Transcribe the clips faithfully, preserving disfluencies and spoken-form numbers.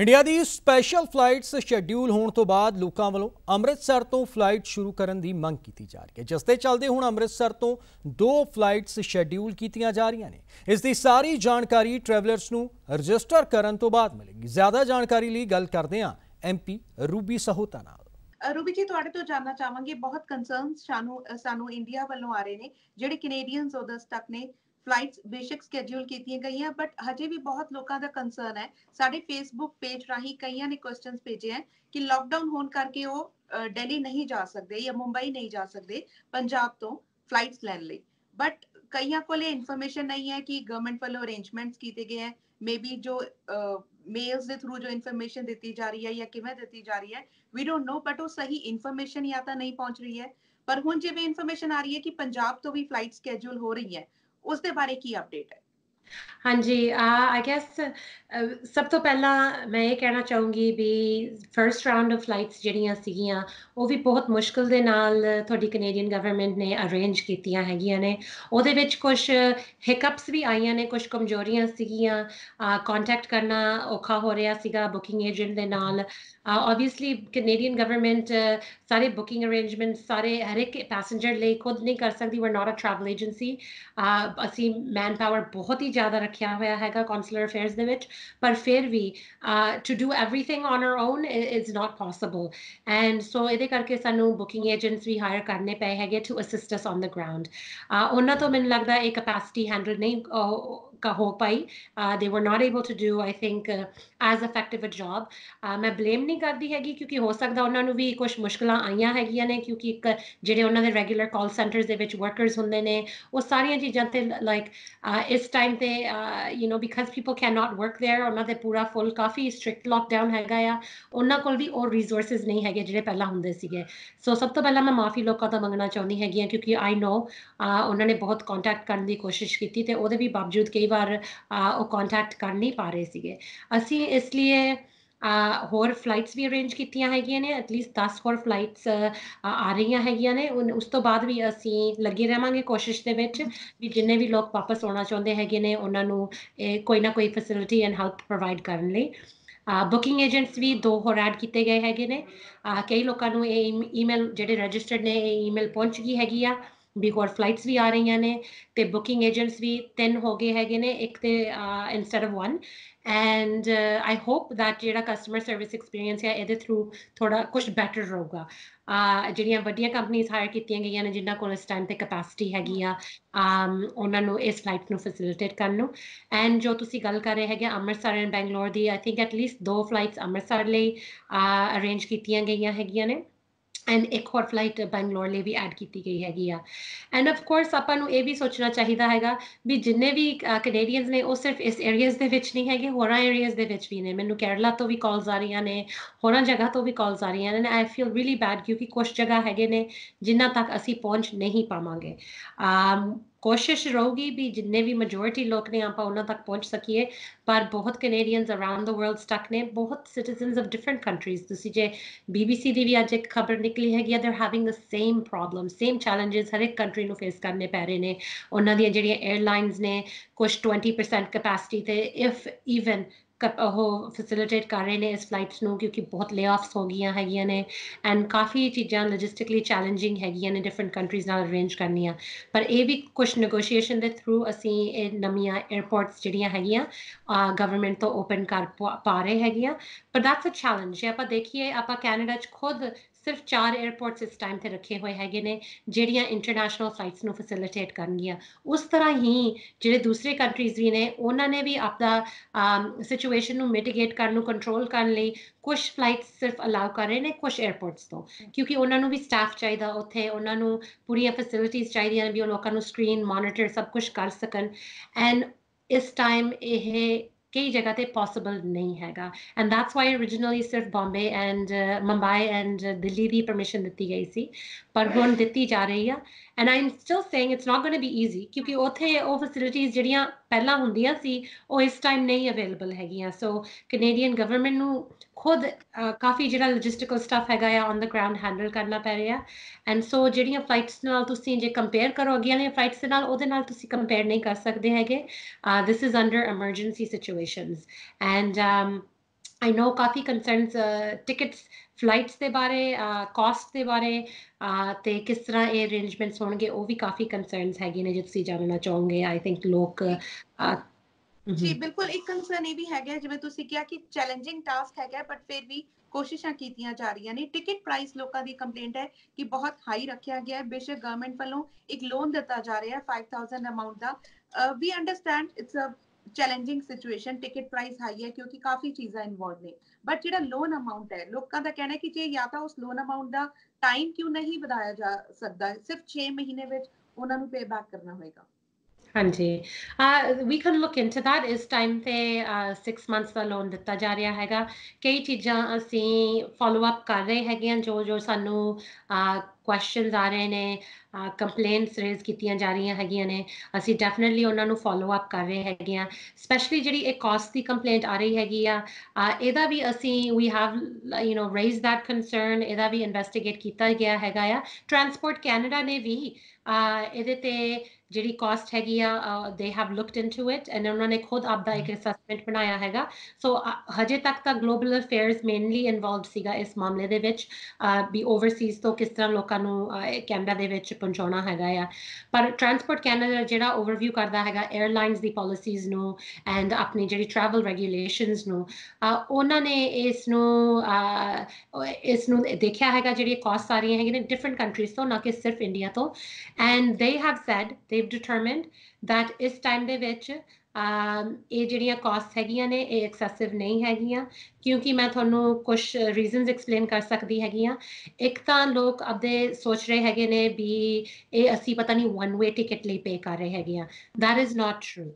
India ਦੀ special flights schedule ਹੋਣ ਤੋਂ ਬਾਅਦ ਲੋਕਾਂ ਵੱਲੋਂ ਅੰਮ੍ਰਿਤਸਰ ਤੋਂ ਫਲਾਈਟ ਸ਼ੁਰੂ ਕਰਨ ਦੀ ਮੰਗ ਕੀਤੀ ਜਾ ਰਹੀ ਹੈ, ਜਿਸ ਦੇ ਚੱਲਦੇ ਹੁਣ ਅੰਮ੍ਰਿਤਸਰ ਤੋਂ ਦੋ ਫਲਾਈਟਸ ਸ਼ੈਡਿਊਲ ਕੀਤੀਆਂ ਜਾ ਰਹੀਆਂ ਨੇ। ਇਸ ਦੀ ਸਾਰੀ ਜਾਣਕਾਰੀ ਟਰੈਵਲਰਸ ਨੂੰ ਰਜਿਸਟਰ ਕਰਨ ਤੋਂ ਬਾਅਦ ਮਿਲੇਗੀ। ਜ਼ਿਆਦਾ ਜਾਣਕਾਰੀ ਲਈ ਗੱਲ ਕਰਦੇ ਹਾਂ ਐਮਪੀ ਰੂਬੀ ਸਹੋਤਾ ਨਾਲ। रूबी जी, थोड़े तो जानना चाहवांगे, बहुत कंसर्न सानू सानू इंडिया वालों आ रहे ने जिहड़े कैनेडियंस उधर तक ने फ्लाइट्स बेशक स्कैड्यूल कीतियां गई हैं, बट हजे भी बहुत लोगों का कंसर्न है। साडे फेसबुक पेज राही कईयां ने क्वेश्चन भेजे हैं कि लॉकडाउन होने करके वो दिल्ली नहीं जा सकते या मुंबई नहीं जा सकते पंजाब तो फ्लाइट्स लैन लई, बट कईयां कोले इनफॉर्मेशन नहीं है कि गवर्नमेंट वालों अरेंजमेंट्स कीते गए हैं, मे बी जो मेल्स के थ्रू जो इन्फॉर्मेशन दी जा रही है या किवें दी जा रही है वी डोंट नो, बट वो सही इन्फॉर्मेशन या तो नहीं पहुंच रही है। पर हुण जिवें इन्फॉर्मेशन आ रही है कि पंजाब तो भी फ्लाइट स्कैड्यूल हो रही है, उस दे बारे की अपडेट है? हाँ जी, आई गैस सब तो पहला मैं ये कहना चाहूँगी भी फर्स्ट राउंड ऑफ फ्लाइट्स जिहड़ियां सीगियां वो भी बहुत मुश्किल दे नाल थोड़ी कैनेडियन गवर्नमेंट ने अरेंज कीतियां हैगियां ने। उहदे विच कुछ हिकअप्स भी आईयां ने, कुछ कमजोरियां सीगियां, कॉन्टैक्ट करना औखा हो रहा सीगा बुकिंग एजेंट दे नाल। ओबियसली कैनेडियन गवर्नमेंट सारे बुकिंग अरेंजमेंट सारे हर एक पैसेंजर लिए खुद नहीं कर सकती। We are not a travel agency, असी मैन पावर बहुत ही ज़्यादा रखा हुआ है कॉन्सुलर अफेयर्स दे विच, पर फिर भी to do everything on our own is not possible. And so ये करके सानू बुकिंग एजेंट्स भी हायर करने पे है to assist us on the ground. उन्होंने तो मैंने लगता है कैपेसिटी हैंडल नहीं का हो पाई, they were not able to do I think as effective a job. मैं ब्लेम नहीं करती हैगी क्योंकि हो सकता उन्होंने भी कुछ मुश्किल आईया है क्योंकि एक जोड़े उन्होंने रेगूलर कॉल सेंटर के वर्करस होंगे ने वो सारिया चीज़ों से लाइक इस टाइम से you know because people can not work there उन्होंने पूरा फुल काफ़ी स्ट्रिक्ट लॉकडाउन हैगा, उन्होंने कोल भी और रिसोर्सिज नहीं है जो पहला होंगे सीगे। सो सब तो पहला मैं माफ़ी लोगों का मंगना चाहती हैगी क्योंकि आई नो उन्होंने बहुत कॉन्टैक्ट करने की कोशिश की तो वो भी बावजूद कई बार वो कॉन्टैक्ट कर नहीं पा रहे सीगे। असी इसलिए होर फ्लाइट्स भी अरेंज कीतियां हैगियां ने, एटलीस्ट दस होर फ्लाइट्स आ रही हैगियां ने। उस तो बाद भी असी लगे रहांगे कोशिश दे विच भी जिन्ने भी लोग वापस आना चाहते हैगे ने उन्हां नूं कोई ना कोई फैसिलिटी एंड हेल्प प्रोवाइड करन लई। बुकिंग एजेंट्स भी दो होर ऐड किए गए हैगे ने। कई लोगों नूं ईमेल जिहड़े रजिस्टर्ड ने ईमेल पहुँच गई हैगी आ भी होर फ्लाइट्स भी आ रही ने ते बुकिंग एजेंट्स भी तीन हो गए हैगे ने, एक ते instead of one. And I hope that जिहड़ा कस्टमर सर्विस एक्सपीरियंस है इहदे थ्रू थोड़ा कुछ बेटर रहूगा। जिहड़ियां वड्डियां कंपनीज हायर कीतियां गईयां ने जिन्हां कोल इस टाइम ते कैपेसिटी हैगी आ उन्हां नूं इस फ्लाइट नूं फैसिलिटेट करन नूं। एंड जो तुसीं गल कर रहे हैगे अमृतसर एंड बैंगलोर दी, आई थिंक एटलीस्ट दो फ्लाइट्स अमृतसर लई अरेंज कीतियां गईयां हैगियां ने एंड एक होर फ्लाइट बैंगलोर लिए भी ऐड की गई हैगी आ। एंड ऑफकोर्स आपां नूं यह भी सोचना चाहिए हैगा भी जिन्ने भी कैनेडियंस ने वो सिर्फ इस एरियाज़ दे विच नहीं हैगे, होरां एरियाज़ दे विच भी ने। मैनूं केरला तो भी कॉल्स आ रही ने, होरां जगह तो भी कॉल्स आ रही ने। आई फील रियली बैड क्योंकि कुछ जगह हैगे ने जिन्हां तक असी पहुँच नहीं पावांगे। कोशिश रहूगी भी जिन्ने भी मेजोरिटी लोग ने आप उन्होंने तक पहुँच सकीए, पर बहुत Canadians around the world stuck ने, बहुत सिटीजनस ऑफ डिफरेंट कंट्रीज। तुसी जे बीबीसी की भी अज एक खबर निकली हैगी, देर having the same problem same challenges हर एक कंट्री को फेस करने पै रहे हैं। उन्होंने जिहड़ियां एयरलाइनस ने कुछ ट्वेंटी परसेंट कैपैसिटी ते इफ ईवन ਉਹ ਫੈਸਿਲਿਟੇਟ ਕਰ ਰਹੇ ਨੇ ਇਸ ਫਲਾਈਟਸ ਨੂੰ ਕਿਉਂਕਿ ਬਹੁਤ ਲੇਆਫਸ ਹੋ ਗਈਆਂ ਹੈਗੀਆਂ ਨੇ ਐਂਡ ਕਾਫੀ ਚੀਜ਼ਾਂ ਲੌਜਿਸਟਿਕਲੀ ਚੈਲੰਜਿੰਗ ਹੈਗੀਆਂ ਨੇ ਡਿਫਰੈਂਟ ਕੰਟਰੀਜ਼ ਨਾਲ ਅਰੇਂਜ ਕਰਨੀਆਂ। ਪਰ ਇਹ ਵੀ ਕੁਛ ਨੈਗੋਸ਼ੀਏਸ਼ਨ ਦੇ ਥਰੂ ਅਸੀਂ ਇਹ ਨਵੀਆਂ ਏਅਰਪੋਰਟਸ ਜਿਹੜੀਆਂ ਹੈਗੀਆਂ ਗਵਰਨਮੈਂਟ ਤੋਂ ਓਪਨ ਕਰ ਪਾ ਰਹੇ ਹੈਗੀਆਂ, ਪਰ ਦੈਟਸ ਅ ਚੈਲੰਜ। ਜੇ ਆਪਾਂ ਦੇਖੀਏ ਆਪਾਂ ਕੈਨੇਡਾ 'ਚ ਖੁਦ सिर्फ चार एयरपोर्ट्स इस टाइम से रखे हुए हैगे ने जिहड़ियां इंटरनेशनल फ्लाइट्स नूं फैसिलिटेट करनगियां। उस तरह ही जिहड़े दूसरे कंट्रीज़ भी ने उन्होंने भी अपना सिचुएशन नूं मिटिगेट करन नूं कंट्रोल करन लई कुछ फ्लाइट्स सिर्फ अलाउ कर रहे हैं कुछ एयरपोर्ट्स तो, क्योंकि उन्होंने भी स्टाफ चाहिए उत्थे, उन्होंने पूरियां फैसिलिटीज़ चाहिए भी लोगों नूं स्क्रीन मोनीटर सब कुछ कर सकन। एंड इस टाइम यह कई जगह पर पॉसिबल नहीं हैगा एंड दैट्स वाई ओरिजिनली सिर्फ बॉम्बे एंड मुंबई एंड दिल्ली की परमिशन दी गई सी, पर हुण दी जा रही है। And I am still saying it's not going to be easy क्योंकि उत्थे वो फैसिलिटीज़ जिहड़ियां पहला हुंदियां सी वो इस टाइम नहीं अवेलेबल हैगियां। सो कैनेडियन गवर्नमेंट नूं खुद काफ़ी जिहड़ा लॉजिस्टिकल स्टफ हैगा या ऑन द ग्राउंड हैंडल करना पै रहा। एंड सो जिहड़ियां फ्लाइट्स नाल तुसीं जे कंपेयर करो अगियां वाली फ्लाइट्स दे नाल उहदे नाल तुसीं कंपेयर नहीं कर सकदे हैगे। This is under emergency situations and I know काफ़ी कंसर्न्स टिकट्स फ्लाइट्स के बारे कॉस्ट के बारे तो किस तरह ये अरेंजमेंट्स होंगे वो भी काफ़ी कंसर्न्स हैगे ने जो तुसीं जानना चाहोगे आई थिंक लोग जी बिल्कुल एक कंसर्न ये भी है जिवें तुसीं कहा कि चैलेंजिंग टास्क है बट फिर भी कोशिशों की जा रही ने टिकट प्राइस लोगों की कंप्लेंट है कि बहुत हाई रखा गया है बेशक गवर्नमेंट वालों एक लोन दिता जा रहा है फाइव थाउजेंड अमाउंट का we understand it's a challenging situation ticket price high है क्योंकि काफ़ी चीज़ा इन्वॉल्व ने बट जो लोन अमाउंट है लोगों का कहना है कि जे या तो उस लोन अमाउंट का टाइम क्यों नहीं बढ़ाया जा सकता सिर्फ छे महीने में उन्होंने पे बैक करना होगा हाँ जी we can look into that इस टाइम से सिक्स मंथ्स का लोन दिता जा रहा हैगा कई चीज़ा असी फॉलोअप कर रहे हैं जो जो सानू क्वेश्चनस आ रहे ने कंप्लेंट्स रेज कीतियां जा रही हैगियां ने असी डेफिनेटली उन्होंने फॉलोअप कर रहे हैगे स्पैशली जिहड़ी एक कॉस्ट की कंप्लेंट आ रही हैगी आ इहदा भी असी we have you know raise that concern इहदा भी इन्वेस्टिगेट किया गया हैगा आ ट्रांसपोर्ट कैनेडा ने भी ਇਹਦੇ ਤੇ ਜਿਹੜੀ ਕਾਸਟ ਹੈਗੀ ਆ they have looked into it and ਉਹਨਾਂ ਨੇ ਖੁਦ ਆਪਦਾ ਇੱਕ ਅਸੈਸਮੈਂਟ ਬਣਾਇਆ ਹੈਗਾ ਸੋ ਹਜੇ ਤੱਕ ਤਾਂ ਗਲੋਬਲ ਅਫੇਅਰਸ ਮੇਨਲੀ ਇਨਵੋਲਵ ਸੀਗਾ ਇਸ ਮਾਮਲੇ ਦੇ ਵਿੱਚ ਵੀ ਓਵਰਸੀਜ਼ ਤੋਂ ਕਿਸ ਤਰ੍ਹਾਂ ਲੋਕਾਂ ਨੂੰ ਕੈਨੇਡਾ ਦੇ ਵਿੱਚ ਪਹੁੰਚਾਉਣਾ ਹੈਗਾ ਆ ਪਰ ਟਰਾਂਸਪੋਰਟ ਕੈਨੇਡਾ ਜਿਹੜਾ ਓਵਰਵਿਊ ਕਰਦਾ ਹੈਗਾ ਏਅਰਲਾਈਨਸ ਦੀ ਪਾਲਿਸੀਜ਼ ਨੂੰ ਐਂਡ ਆਪਣੀ ਜਿਹੜੀ ਟਰੈਵਲ ਰੈਗੂਲੇਸ਼ਨਸ ਨੂੰ ਉਹਨਾਂ ਨੇ ਇਸ ਨੂੰ ਇਸ ਨੂੰ ਦੇਖਿਆ ਹੈਗਾ ਜਿਹੜੀ ਕਾਸਟ ਆ ਰਹੀਆਂ ਹੈਗੀਆਂ ਨੇ ਡਿਫਰੈਂਟ ਕੰਟਰੀਜ਼ ਤੋਂ ਨਾ ਕਿ ਸਿਰਫ ਇੰਡੀਆ ਤੋਂ And they have said, they've determined that इस time दे विच ये जिहड़ियां costs हैगियां ने ये excessive नहीं हैगियां क्योंकि मैं थोनों कुछ reasons explain कर सकती हैगियां एक तां लोग अब दे सोच रहे हैगे ने भी ये असी पता नहीं one way ticket ले pay कर रहे हैगियां that is not true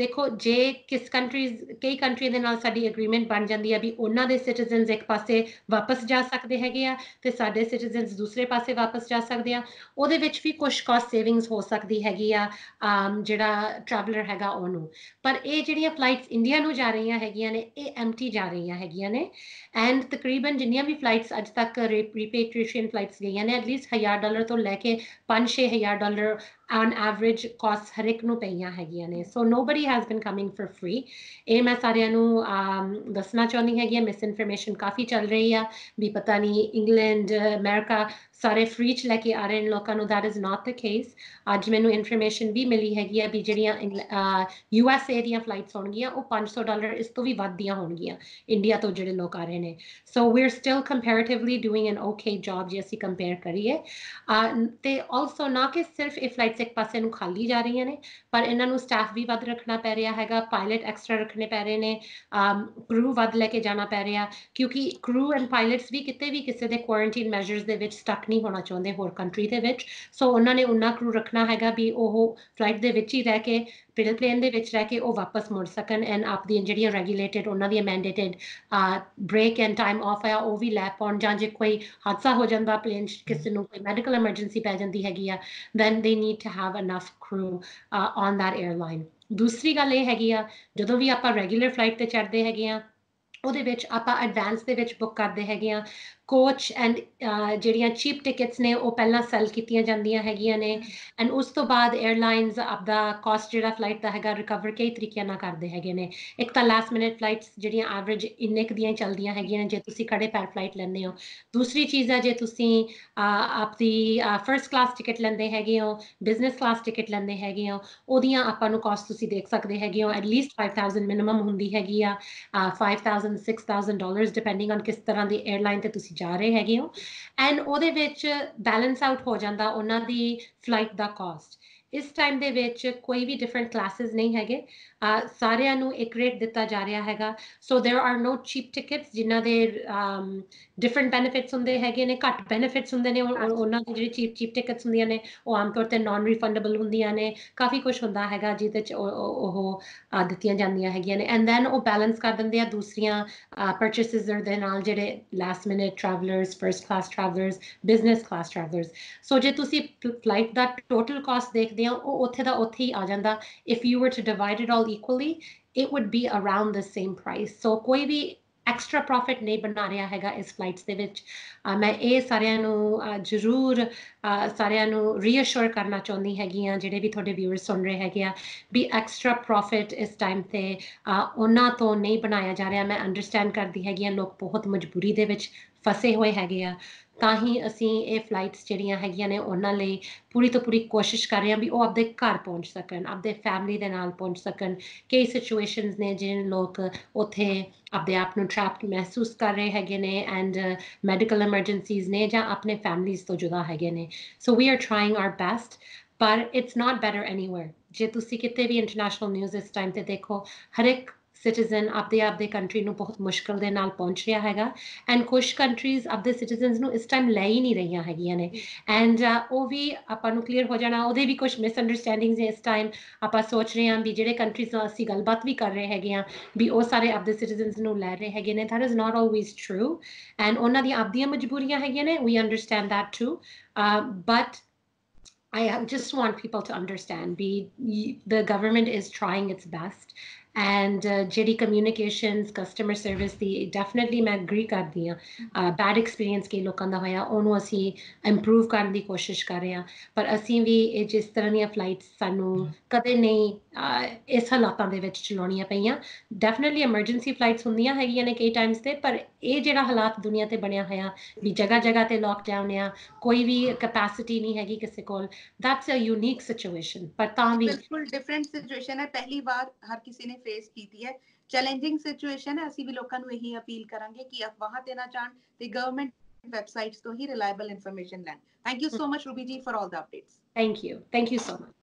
देखो जे किस कंट्रीज कई कंट्री दे नाल साडी एग्रीमेंट बन जाती है भी उन्हां दे सिटीजनस एक पासे वापस जा सकते हैगे आ ते साडे सिटीजनस दूसरे पासे वापस जा सकते हैं उहदे विच भी कुछ कॉस्ट सेविंग्स हो सकती हैगी आ जिहड़ा ट्रैवलर हैगा उहनूं पर ये जिहड़ियां फ्लाइट्स इंडिया नूं जा रही हैगियां ने ये एम्प्टी जा रही हैगियां ने एंड तकरीबन जिन्नियां भी फ्लाइट्स अज तक रिपेट्रीएशन फ्लाइट्स गई ने एटलीस्ट हज़ार डॉलर तो लैके पाँच छे हज़ार डॉलर ऑन एवरेज कॉस्ट हर एक नूं पईयां हैगियां ने so nobody has been coming for free ये मैं सारियां नूं दसना चाहुंदी हैगी मिस इनफॉर्मेशन काफ़ी चल रही है भी पता नहीं इंग्लैंड अमेरिका सारे फ्री च लैके आ रहे हैं लोगों को that is not the case अज मैनूं इनफॉर्मेशन भी मिली हैगी है भी जिहड़ियां यू एस ए दी फ्लाइट्स होणगियां वो पाँच सौ डॉलर इस तो भी वध दी होणगियां इंडिया तो जिहड़े लोग आ रहे हैं so we're still comparatively doing an okay job जे असी compare करिए ते also ना कि सिर्फ ये flights एक पासे नूं खाली जा रही ने पर इन्हां नूं स्टाफ भी वध रखना पै रहा हैगा पायलट एक्सट्रा रखने पै रहे ने क्रू वध लैके जाना पै रहा क्योंकि क्रू एंड पायलट्स भी कितने भी किसी के क्वारंटीन मैजर्स दे विच स्टक नहीं होना चाहते होर कंट्री दे विच सो उन्हां ने उन्ना क्रू रखना हैगा भी ओह फ्लाइट दे विच ही रह के मिडल प्लेन दे विच रह के ओह वापस मुड़ सकन एंड आप दी जिहड़ियां रेगूलेटेड उन्हां दी mandated break and time off आया वह भी लै पाउन जां जे कोई हादसा हो जाता प्लेन किसी नूं कोई मैडिकल एमरजेंसी पै जाती हैगी आ then they need to have enough crew on that airline दूसरी गल यह हैगी आ जदों भी आपां रेगूलर फ्लाइट ते चढ़दे हैगे आ ਉਹਦੇ ਵਿੱਚ ਆਪਾਂ ਐਡਵਾਂਸ ਦੇ ਵਿੱਚ ਬੁੱਕ ਕਰਦੇ ਹੈਗੇ ਆ ਕੋਚ ਐਂਡ ਜਿਹੜੀਆਂ ਚੀਪ ਟਿਕਟਸ ਨੇ ਉਹ ਪਹਿਲਾਂ ਸੈਲ ਕੀਤੀਆਂ ਜਾਂਦੀਆਂ ਹੈਗੀਆਂ ਨੇ ਐਂਡ ਉਸ ਤੋਂ ਬਾਅਦ ਏਅਰਲਾਈਨਸ ਆਪਦਾ ਕਾਸਟ ਜਿਹੜਾ ਫਲਾਈਟ ਦਾ ਹੈਗਾ ਰਿਕਵਰ ਕਈ ਤਰੀਕਿਆਂ ਨਾਲ ਕਰਦੇ ਹੈਗੇ ਨੇ ਇੱਕ ਤਾਂ ਲਾਸਟ ਮਿੰਟ ਫਲਾਈਟਸ ਜਿਹੜੀਆਂ ਐਵਰੇਜ ਇੰਨੇ ਕੁ ਦੀਆਂ ਚੱਲਦੀਆਂ ਹੈਗੀਆਂ ਨੇ ਜੇ ਤੁਸੀਂ ਖੜੇ ਪੈਰ ਫਲਾਈਟ ਲੈਂਦੇ ਹੋ ਦੂਸਰੀ ਚੀਜ਼ ਆ ਜੇ ਤੁਸੀਂ ਆਪਦੀ ਫਸਟ ਕਲਾਸ ਟਿਕਟ ਲੈਂਦੇ ਹੈਗੇ ਹੋ ਬਿਜ਼ਨਸ ਕਲਾਸ ਟਿਕਟ ਲੈਂਦੇ ਹੈਗੇ ਹੋ ਉਹਦੀਆਂ ਆਪਾਂ ਨੂੰ ਕਾਸਟ ਤੁਸੀਂ ਦੇਖ ਸਕਦੇ ਹੈਗੇ ਹੋ ਐਟਲੀਸਟ ਫਾਈਵ ਥਾਊਜ਼ੈਂਡ ਮਿਨੀਮਮ ਹੁੰਦੀ ਹੈਗੀ ਆ five thousand six thousand dollars depending on किस तरह की airline ते तुसी जा रहे हैगे हो and उहदे विच balance out हो जाता उन्हां दी flight दा cost इस टाइम दे विच कोई भी डिफरेंट क्लासेस नहीं हैगे सारियां नूं एक रेट दिता जा रहा हैगा so there are no cheap tickets जिन्हां दे डिफरेंट बेनीफिट्स हुंदे हैगे ने घट बेनीफिट्स हुंदे ने उन्हां दी जिहड़ी चीप चीप टिकट्स हुंदियां ने ओह आम तौर ते नॉन रिफंडेबल हुंदियां ने काफ़ी कुछ हुंदा हैगा जिहदे च ओह दित्तियां जांदियां हैगियां ने एंड दैन ओह बैलेंस कर दिंदे आ दूसरियां परचेसिस दे नाल जिहड़े last minute travellers first class travellers business class travellers so जे तुसीं फ्लाइट दा टोटल कास्ट देखदे हो ਉਹ ਉੱਥੇ ਦਾ ਉੱਥੇ ਹੀ ਆ ਜਾਂਦਾ if you were to divide it all equally it would be around the same price so ਕੋਈ ਵੀ ਐਕਸਟਰਾ ਪ੍ਰੋਫਿਟ ਨਹੀਂ ਬਣਾ ਰਿਹਾ ਹੈਗਾ ਇਸ ਫਲਾਈਟਸ ਦੇ ਵਿੱਚ। ਮੈਂ ਇਹ ਸਾਰਿਆਂ ਨੂੰ ਜ਼ਰੂਰ ਸਾਰਿਆਂ ਨੂੰ ਰੀਅਸ਼ੋਰ ਕਰਨਾ ਚਾਹੁੰਦੀ ਹੈਗੀ ਹਾਂ ਜਿਹੜੇ ਵੀ ਤੁਹਾਡੇ ਵਿਊਅਰਸ ਸੁਣ ਰਹੇ ਹੈਗੇ ਆ ਵੀ ਐਕਸਟਰਾ ਪ੍ਰੋਫਿਟ ਇਸ ਟਾਈਮ 'ਤੇ ਉਹਨਾਂ ਤੋਂ ਨਹੀਂ ਬਣਾਇਆ ਜਾ ਰਿਹਾ। ਮੈਂ ਅੰਡਰਸਟੈਂਡ ਕਰਦੀ ਹੈਗੀ ਹਾਂ ਲੋਕ ਬਹੁਤ ਮਜਬੂਰੀ ਦੇ ਵਿੱਚ ਫਸੇ ਹੋਏ ਹੈਗੇ ਆ, ਤਾਂ ਹੀ ਅਸੀਂ ਇਹ ਫਲਾਈਟਸ ਜਿਹੜੀਆਂ ਹੈਗੀਆਂ ਨੇ ਉਹਨਾਂ ਲਈ ਪੂਰੀ ਤੋਂ ਪੂਰੀ ਕੋਸ਼ਿਸ਼ ਕਰ ਰਹੇ ਹਾਂ ਵੀ ਉਹ ਆਪਦੇ ਘਰ ਪਹੁੰਚ ਸਕਣ, ਆਪਦੇ ਫੈਮਿਲੀ ਦੇ ਨਾਲ ਪਹੁੰਚ ਸਕਣ। ਕਈ ਸਿਚੁਏਸ਼ਨਸ ਨੇ ਜਿਹਨਾਂ ਲੋਕ ਉੱਥੇ ਆਪਦੇ ਆਪ ਨੂੰ ਟ੍ਰੈਪਡ ਮਹਿਸੂਸ ਕਰ ਰਹੇ ਹੈਗੇ ਨੇ ਐਂਡ ਮੈਡੀਕਲ ਐਮਰਜੈਂਸੀਜ਼ ਨੇ ਜਾਂ ਆਪਣੇ ਫੈਮਲੀਜ਼ ਤੋਂ ਜੁਦਾ ਹੈਗੇ ਨੇ। So we are trying our best ਪਰ ਇਟਸ ਨਾਟ ਬੈਟਰ ਐਨੀਵੇਅਰ। ਜੇ ਤੁਸੀਂ ਕਿਤੇ ਵੀ ਇੰਟਰਨੈਸ਼ਨਲ ਨਿਊਜ਼ ਇਸ ਟਾਈਮ 'ਤੇ ਦੇਖੋ ਹਰ ਇੱਕ ਸਿਟੀਜ਼ਨ ਆਪਦੇ ਆਪਦੇ ਕੰਟਰੀ ਨੂੰ ਬਹੁਤ ਮੁਸ਼ਕਿਲ ਦੇ ਨਾਲ ਪਹੁੰਚ ਰਿਹਾ ਹੈਗਾ ਐਂਡ ਕੁਛ ਕੰਟਰੀਜ਼ ਆਪਦੇ ਸਿਟੀਜ਼ਨਸ ਨੂੰ ਇਸ ਟਾਈਮ ਲੈ ਹੀ ਨਹੀਂ ਰਹੀਆਂ ਹੈਗੀਆਂ ਨੇ ਐਂਡ ਉਹ ਵੀ ਆਪਾਂ ਨੂੰ ਕਲੀਅਰ ਹੋ ਜਾਣਾ। ਉਹਦੇ ਵੀ ਕੁਛ ਮਿਸਅੰਡਰਸਟੈਂਡਿੰਗਸ ਨੇ ਇਸ ਟਾਈਮ। ਆਪਾਂ ਸੋਚ ਰਹੇ ਹਾਂ ਵੀ ਜਿਹੜੇ ਕੰਟਰੀਜ਼ ਨਾਲ ਅਸੀਂ ਗੱਲਬਾਤ ਵੀ ਕਰ ਰਹੇ ਹੈਗੇ ਹਾਂ ਵੀ ਉਹ ਸਾਰੇ ਆਪਦੇ ਸਿਟੀਜ਼ਨਸ ਨੂੰ ਲੈ ਰਹੇ ਹੈਗੇ ਨੇ, that is not always true and ਉਹਨਾਂ ਦੀਆਂ ਆਪਦੀਆਂ ਮਜਬੂਰੀਆਂ ਹੈਗੀਆਂ ਨੇ। We understand that too but I just want people to understand be the government is trying its best and uh, J D communications customer service the definitely main agree kar diya uh, bad experience ke lokan da hoya ohnu assi improve karan di koshish kar rahe ha par assi vi eh jis tarah diyan flights sanu kade nahi is halaatan de vich chalauniyan peiyan। Definitely emergency flights hundiyan hegiyan ne kai times te par eh jehda halat duniya te banaya hoya vi jagah jagah te lockdown ya koi vi capacity nahi hegi kise kol। That's a unique situation but tavi बिल्कुल different situation है। पहली बार हर किसी ने face कीती है challenging situation है। ਅਸੀਂ ਵੀ ਲੋਕਾਂ ਨੂੰ ਇਹੀ ਅਪੀਲ ਕਰਾਂਗੇ ਕਿ ਅਫਵਾਹਾਂ ਤੇ ਨਾ ਜਾਣ ਤੇ ਗਵਰਨਮੈਂਟ ਵੈਬਸਾਈਟਸ ਤੋਂ ਹੀ ਰਿਲਾਇਬਲ ਇਨਫੋਰਮੇਸ਼ਨ ਲੈਣ। Thank you so much Ruby ji for all the updates. Thank you thank you so much.